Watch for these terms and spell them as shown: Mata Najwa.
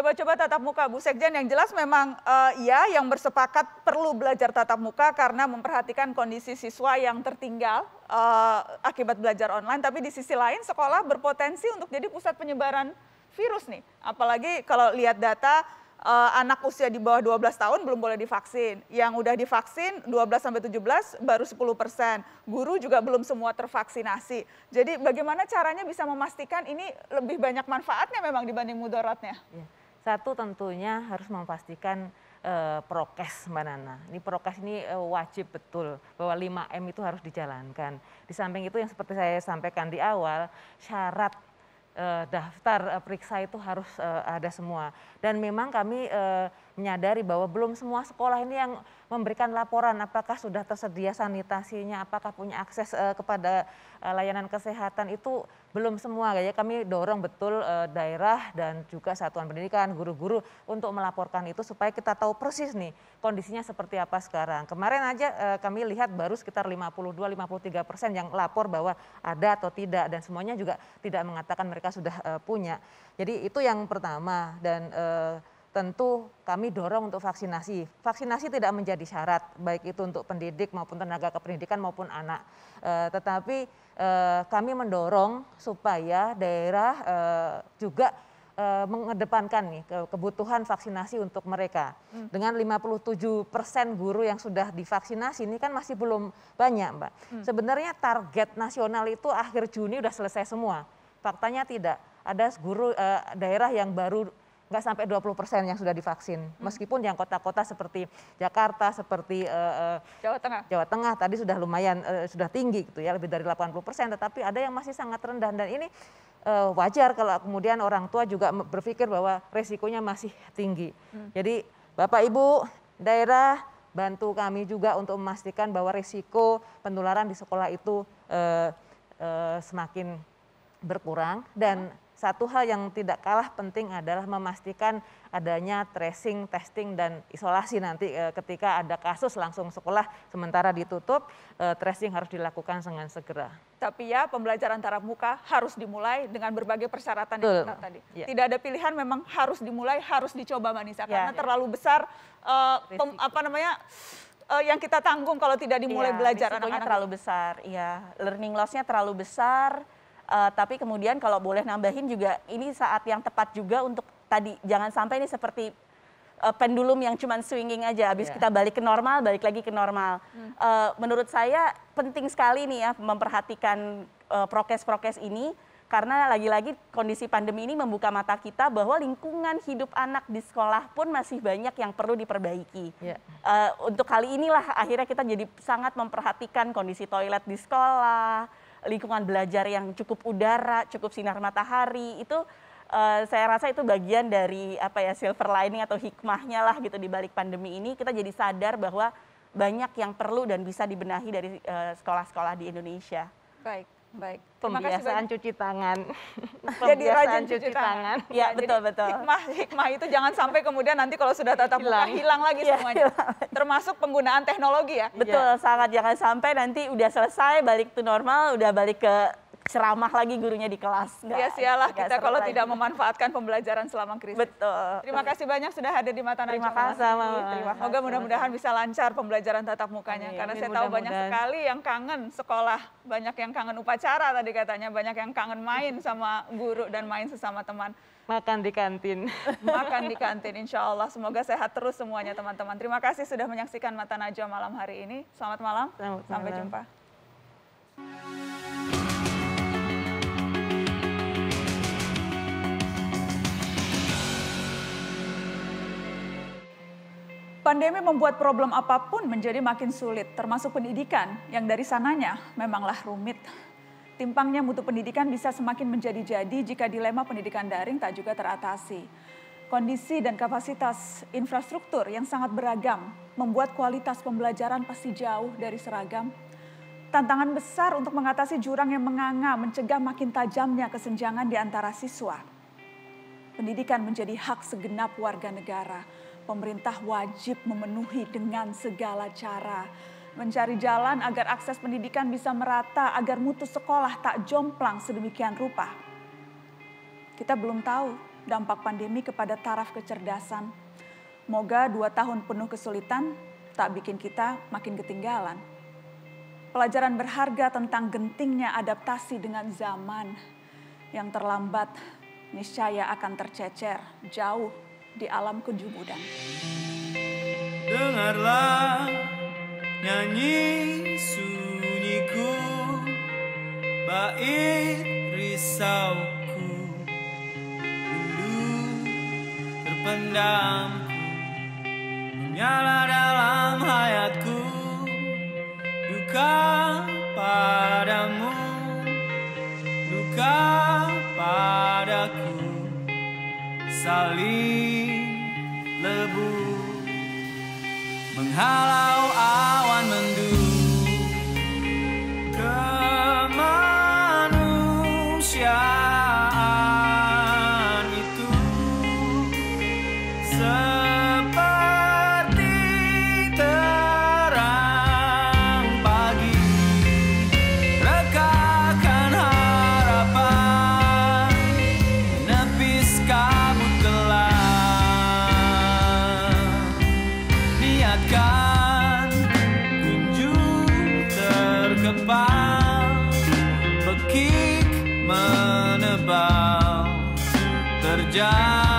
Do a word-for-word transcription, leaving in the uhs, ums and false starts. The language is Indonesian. Coba-coba tatap muka, Bu Sekjen. Yang jelas memang uh, ya yang bersepakat perlu belajar tatap muka karena memperhatikan kondisi siswa yang tertinggal uh, akibat belajar online. Tapi di sisi lain sekolah berpotensi untuk jadi pusat penyebaran virus nih. Apalagi kalau lihat data uh, anak usia di bawah dua belas tahun belum boleh divaksin. Yang udah divaksin dua belas sampai tujuh belas baru sepuluh persen. Guru juga belum semua tervaksinasi. Jadi bagaimana caranya bisa memastikan ini lebih banyak manfaatnya memang dibanding mudaratnya? Satu tentunya harus memastikan e, prokes Mbak Nana. Ini prokes ini e, wajib betul bahwa lima M itu harus dijalankan. Di samping itu yang seperti saya sampaikan di awal, syarat e, daftar e, periksa itu harus e, ada semua. Dan memang kami e, menyadari bahwa belum semua sekolah ini yang memberikan laporan apakah sudah tersedia sanitasinya, apakah punya akses e, kepada e, layanan kesehatan itu belum semua. Kayaknya kami dorong betul e, daerah dan juga satuan pendidikan, guru-guru untuk melaporkan itu supaya kita tahu persis nih kondisinya seperti apa sekarang. Kemarin aja e, kami lihat baru sekitar lima puluh dua sampai lima puluh tiga persen yang lapor bahwa ada atau tidak dan semuanya juga tidak mengatakan mereka sudah e, punya. Jadi itu yang pertama dan e, tentu kami dorong untuk vaksinasi. Vaksinasi tidak menjadi syarat, baik itu untuk pendidik maupun tenaga kependidikan maupun anak. E, tetapi e, kami mendorong supaya daerah e, juga e, mengedepankan nih ke, kebutuhan vaksinasi untuk mereka. Hmm. Dengan lima puluh tujuh persen guru yang sudah divaksinasi ini kan masih belum banyak, Mbak. Hmm. Sebenarnya target nasional itu akhir Juni sudah selesai semua. Faktanya tidak. Ada guru e, daerah yang baru nggak sampai dua puluh persen yang sudah divaksin. Meskipun yang kota-kota seperti Jakarta, seperti uh, Jawa Tengah. Jawa Tengah tadi sudah lumayan, uh, sudah tinggi gitu ya, lebih dari delapan puluh persen. Tetapi ada yang masih sangat rendah dan ini uh, wajar kalau kemudian orang tua juga berpikir bahwa resikonya masih tinggi. Hmm. Jadi Bapak Ibu daerah bantu kami juga untuk memastikan bahwa risiko penularan di sekolah itu uh, uh, semakin berkurang dan hmm. Satu hal yang tidak kalah penting adalah memastikan adanya tracing, testing, dan isolasi nanti e, ketika ada kasus langsung sekolah sementara ditutup, e, tracing harus dilakukan dengan segera. Tapi ya pembelajaran tatap muka harus dimulai dengan berbagai persyaratan yang betul tadi. Ya. Tidak ada pilihan memang harus dimulai, harus dicoba Mbak Nisa, ya, karena ya. terlalu besar e, pem, apa namanya... Uh, yang kita tanggung kalau tidak dimulai ya, belajar anak-anak terlalu besar, ya learning loss-nya terlalu besar. Uh, tapi kemudian kalau boleh nambahin juga ini saat yang tepat juga untuk tadi jangan sampai ini seperti uh, pendulum yang cuman swinging aja habis yeah. kita balik ke normal balik lagi ke normal. Hmm. Uh, menurut saya penting sekali nih ya memperhatikan uh, prokes-prokes ini karena lagi-lagi kondisi pandemi ini membuka mata kita bahwa lingkungan hidup anak di sekolah pun masih banyak yang perlu diperbaiki. Yeah. Uh, untuk kali inilah akhirnya kita jadi sangat memperhatikan kondisi toilet di sekolah. Lingkungan belajar yang cukup udara, cukup sinar matahari itu uh, saya rasa itu bagian dari apa ya silver lining atau hikmahnya lah gitu di balik pandemi ini kita jadi sadar bahwa banyak yang perlu dan bisa dibenahi dari sekolah-sekolah uh, di Indonesia. Baik, baik. Pembiasaan cuci tangan. Jadi rajin cuci, cuci tangan. tangan. Ya, betul betul. Hikmah hikmah itu jangan sampai kemudian nanti kalau sudah tatap muka hilang, hilang lagi ya, semuanya. Hilang. Termasuk penggunaan teknologi ya. Betul, ya. sangat jangan sampai nanti udah selesai balik ke normal, udah balik ke ceramah lagi gurunya di kelas. Nggak, ya sialah kita kalau lagi. tidak memanfaatkan pembelajaran selama krisis. Betul. Terima kasih banyak sudah hadir di Mata Najwa. Terima kasih. Semoga mudah-mudahan bisa lancar pembelajaran tatap mukanya. Amin. Karena Amin. saya tahu mudah banyak sekali yang kangen sekolah, banyak yang kangen upacara tadi katanya, banyak yang kangen main sama guru dan main sesama teman. Makan di kantin. Makan di kantin, insya Allah. Semoga sehat terus semuanya teman-teman. Terima kasih sudah menyaksikan Mata Najwa malam hari ini. Selamat malam, Selamat sampai malam. jumpa. Pandemi membuat problem apapun menjadi makin sulit, termasuk pendidikan yang dari sananya memanglah rumit. Timpangnya mutu pendidikan bisa semakin menjadi-jadi jika dilema pendidikan daring tak juga teratasi. Kondisi dan kapasitas infrastruktur yang sangat beragam membuat kualitas pembelajaran pasti jauh dari seragam. Tantangan besar untuk mengatasi jurang yang menganga mencegah makin tajamnya kesenjangan di antara siswa. Pendidikan menjadi hak segenap warga negara. Pemerintah wajib memenuhi dengan segala cara. Mencari jalan agar akses pendidikan bisa merata, agar mutu sekolah tak jomplang sedemikian rupa. Kita belum tahu dampak pandemi kepada taraf kecerdasan. Moga dua tahun penuh kesulitan tak bikin kita makin ketinggalan. Pelajaran berharga tentang gentingnya adaptasi dengan zaman yang terlambat niscaya akan tercecer jauh di alam kejubudan. Dengarlah nyanyi sunyiku, bait risauku, rindu terpendam menyala dalam hayatku, duka padamu, duka padaku, saling lebur menghalau awan mendung. Bekik menebal terjadi.